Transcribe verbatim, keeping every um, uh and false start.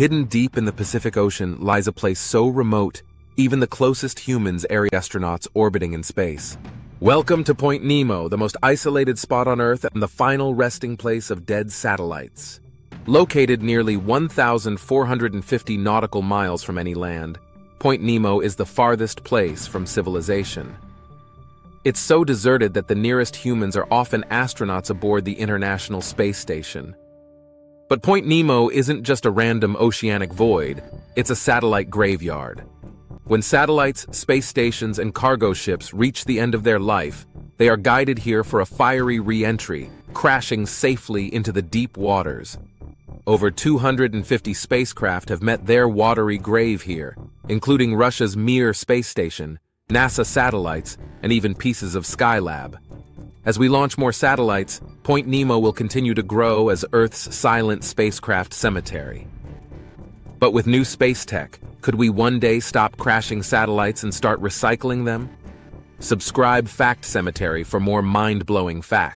Hidden deep in the Pacific Ocean lies a place so remote, even the closest humans area astronauts orbiting in space. Welcome to Point Nemo, the most isolated spot on Earth and the final resting place of dead satellites. Located nearly one thousand four hundred fifty nautical miles from any land, Point Nemo is the farthest place from civilization. It's so deserted that the nearest humans are often astronauts aboard the International Space Station. But Point Nemo isn't just a random oceanic void, it's a satellite graveyard. When satellites, space stations, and cargo ships reach the end of their life, they are guided here for a fiery re-entry, crashing safely into the deep waters. Over two hundred fifty spacecraft have met their watery grave here, including Russia's Mir space station, NASA satellites, and even pieces of Skylab. As we launch more satellites, Point Nemo will continue to grow as Earth's silent spacecraft cemetery. But with new space tech, could we one day stop crashing satellites and start recycling them? Subscribe Fact Cemetery for more mind-blowing facts.